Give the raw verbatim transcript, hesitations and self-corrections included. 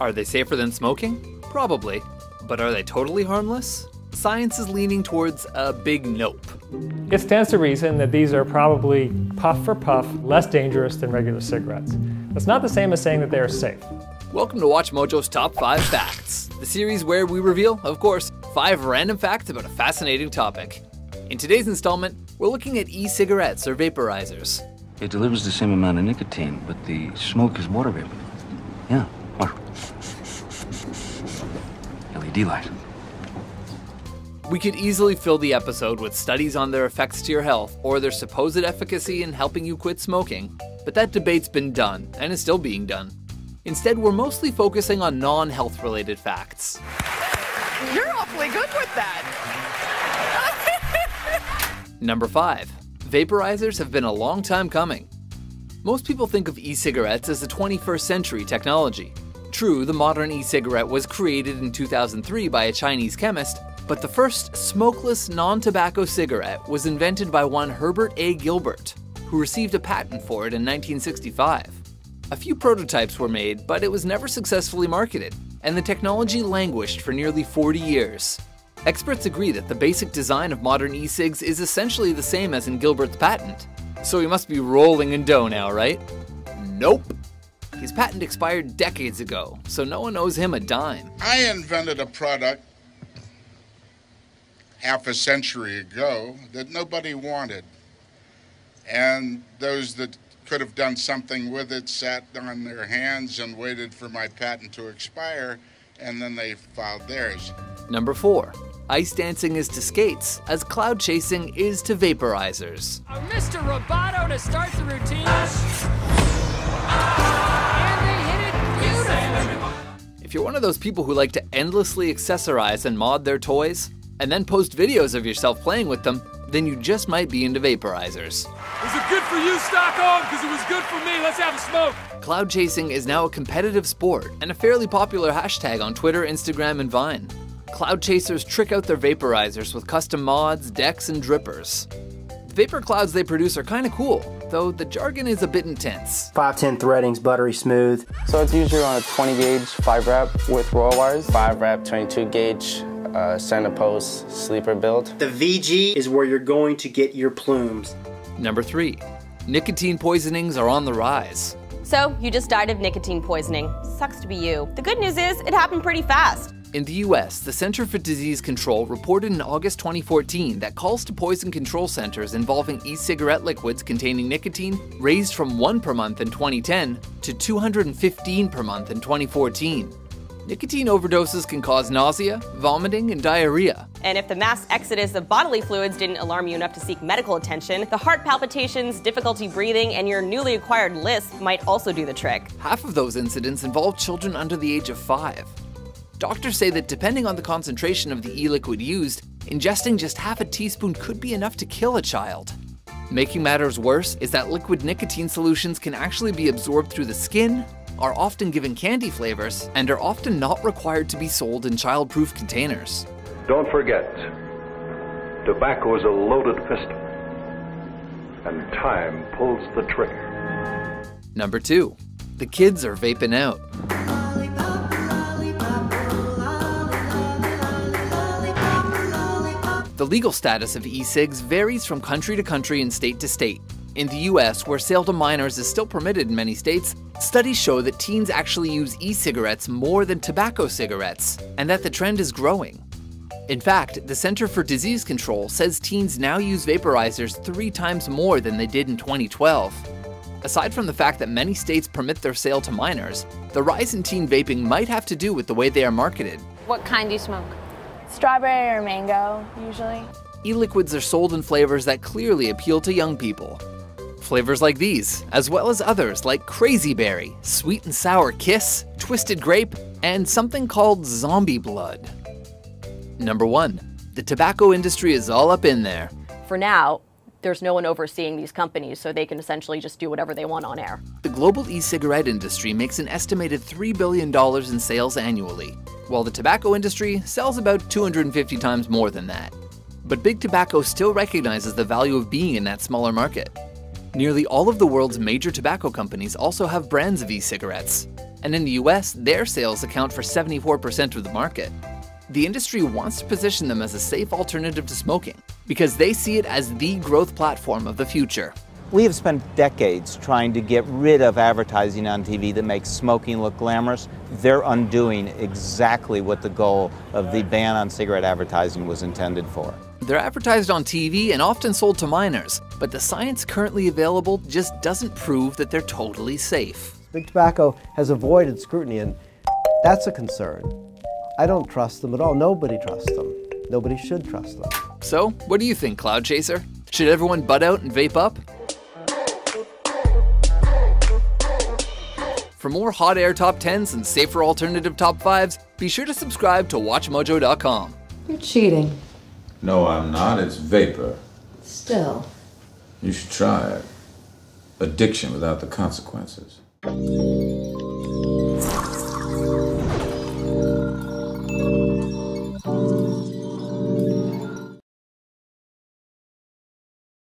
Are they safer than smoking? Probably. But are they totally harmless? Science is leaning towards a big nope. It stands to reason that these are probably, puff for puff, less dangerous than regular cigarettes. That's not the same as saying that they are safe. Welcome to Watch Mojo's Top five Facts, the series where we reveal, of course, five random facts about a fascinating topic. In today's installment, we're looking at e-cigarettes or vaporizers. It delivers the same amount of nicotine, but the smoke is water vapor. Yeah, water. L E D light. We could easily fill the episode with studies on their effects to your health or their supposed efficacy in helping you quit smoking, but that debate's been done and is still being done. Instead, we're mostly focusing on non-health related facts. You're awfully good with that. Number five, vaporizers have been a long time coming. Most people think of e-cigarettes as a twenty-first century technology. True, the modern e-cigarette was created in two thousand three by a Chinese chemist, but the first smokeless, non-tobacco cigarette was invented by one Herbert A. Gilbert, who received a patent for it in nineteen sixty-five. A few prototypes were made, but it was never successfully marketed, and the technology languished for nearly forty years. Experts agree that the basic design of modern e-cigs is essentially the same as in Gilbert's patent, so he must be rolling in dough now, right? Nope. His patent expired decades ago, so no one owes him a dime. I invented a product half a century ago that nobody wanted, and those that could have done something with it sat on their hands and waited for my patent to expire, and then they filed theirs. Number four, ice dancing is to skates as cloud chasing is to vaporizers. Uh, Mister Roboto to start the routine, and they hit it beautifully. If you're one of those people who like to endlessly accessorize and mod their toys, and then post videos of yourself playing with them, then you just might be into vaporizers. Was it good for you, Stockholm? Because it was good for me. Let's have a smoke. Cloud chasing is now a competitive sport and a fairly popular hashtag on Twitter, Instagram, and Vine. Cloud chasers trick out their vaporizers with custom mods, decks, and drippers. The vapor clouds they produce are kind of cool, though the jargon is a bit intense. five ten threadings, buttery smooth. So it's usually on a twenty gauge five wrap with roll wires, five wrap, twenty-two gauge. Uh, center post, sleeper build. The V G is where you're going to get your plumes. Number three, nicotine poisonings are on the rise. So you just died of nicotine poisoning. Sucks to be you. The good news is it happened pretty fast. In the U S, the Center for Disease Control reported in August twenty fourteen that calls to poison control centers involving e-cigarette liquids containing nicotine raised from one per month in twenty ten to two hundred fifteen per month in twenty fourteen. Nicotine overdoses can cause nausea, vomiting, and diarrhea. And if the mass exodus of bodily fluids didn't alarm you enough to seek medical attention, the heart palpitations, difficulty breathing, and your newly acquired lisp might also do the trick. Half of those incidents involve children under the age of five. Doctors say that depending on the concentration of the e-liquid used, ingesting just half a teaspoon could be enough to kill a child. Making matters worse is that liquid nicotine solutions can actually be absorbed through the skin, are often given candy flavors, and are often not required to be sold in child-proof containers. Don't forget, tobacco is a loaded pistol, and time pulls the trigger. Number two, the kids are vaping out. The legal status of e-cigs varies from country to country and state to state. In the U S, where sale to minors is still permitted in many states, studies show that teens actually use e-cigarettes more than tobacco cigarettes, and that the trend is growing. In fact, the Center for Disease Control says teens now use vaporizers three times more than they did in twenty twelve. Aside from the fact that many states permit their sale to minors, the rise in teen vaping might have to do with the way they are marketed. What kind do you smoke? Strawberry or mango, usually. E-liquids are sold in flavors that clearly appeal to young people. Flavors like these, as well as others like Crazy Berry, Sweet and Sour Kiss, Twisted Grape, and something called Zombie Blood. Number one, the tobacco industry is all up in there. For now, there's no one overseeing these companies, so they can essentially just do whatever they want on air. The global e-cigarette industry makes an estimated three billion dollars in sales annually, while the tobacco industry sells about two hundred fifty times more than that. But big tobacco still recognizes the value of being in that smaller market. Nearly all of the world's major tobacco companies also have brands of e-cigarettes, and in the U S, their sales account for seventy-four percent of the market. The industry wants to position them as a safe alternative to smoking because they see it as the growth platform of the future. We have spent decades trying to get rid of advertising on T V that makes smoking look glamorous. They're undoing exactly what the goal of the ban on cigarette advertising was intended for. They're advertised on T V and often sold to minors, but the science currently available just doesn't prove that they're totally safe. Big tobacco has avoided scrutiny, and that's a concern. I don't trust them at all. Nobody trusts them. Nobody should trust them. So, what do you think, Cloud Chaser? Should everyone butt out and vape up? For more hot air top tens and safer alternative top fives, be sure to subscribe to Watch Mojo dot com. You're cheating. No, I'm not. It's vapor. Still. You should try it. Addiction without the consequences.